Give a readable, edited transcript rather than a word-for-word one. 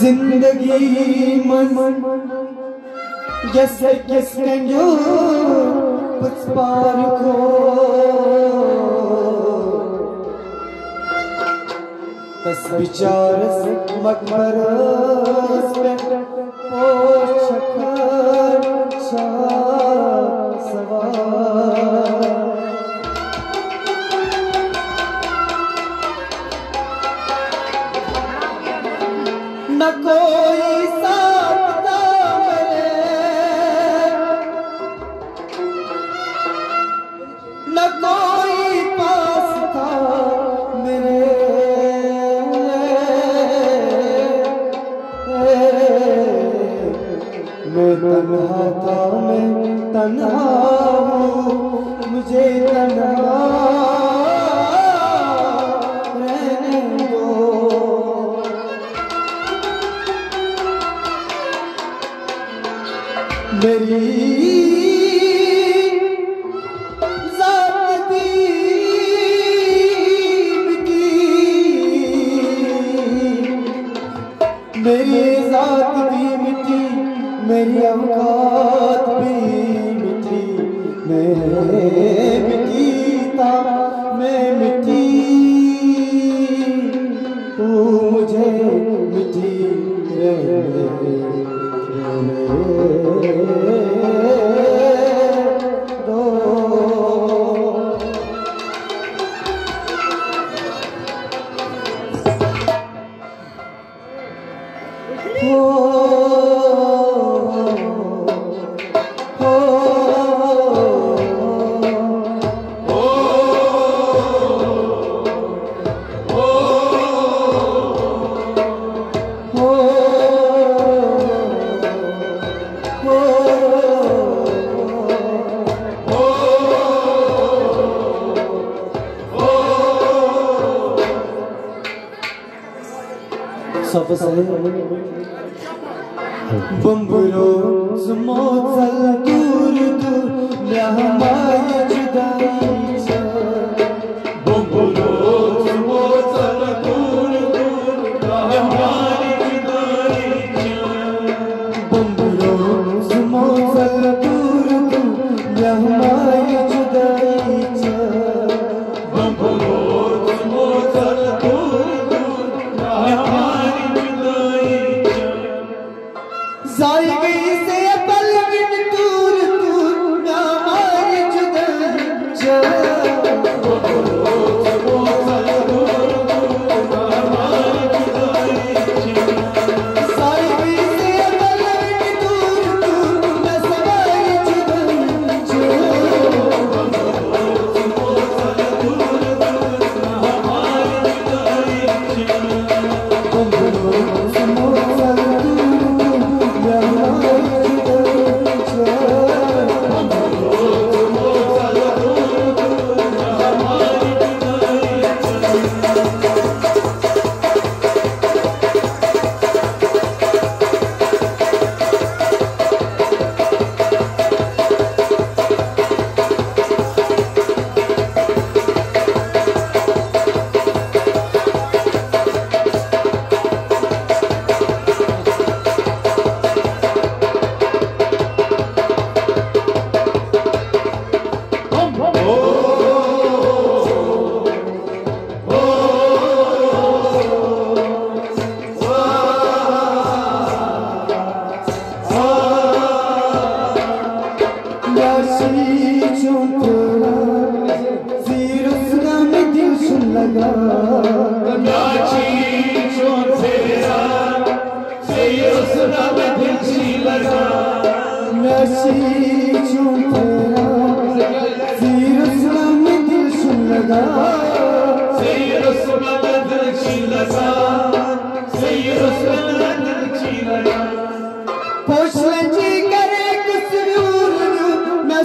زندگی من جیسے کس نے جو پس پار کو بس بیچارس مقبرس پہ پوچھ کر شاہ سوار نہ کوئی ساتھ نہ ملے نہ کوئی پاس تھا میرے میں تنہا تھا میں تنہا ہوں مجھے تنہا میری ذات دیب کی میری ذات دیب کی میری اوقات دیب کی میں مٹی تا میں مٹی تو مجھے مٹی رہنے بمبرو زموت دور دور لهماي جداي بمبرو زموت دور دور لهماي جداي بمبرو زموت دور دور لهماي جداي بمبرو زموت دور دور لهماي Poshlanchi kare kusur, na